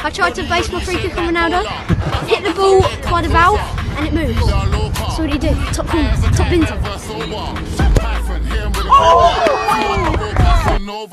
I tried to baseball free kick on Ronaldo, hit the ball by the valve, and it moves. So what do you do? Top corner, top bin.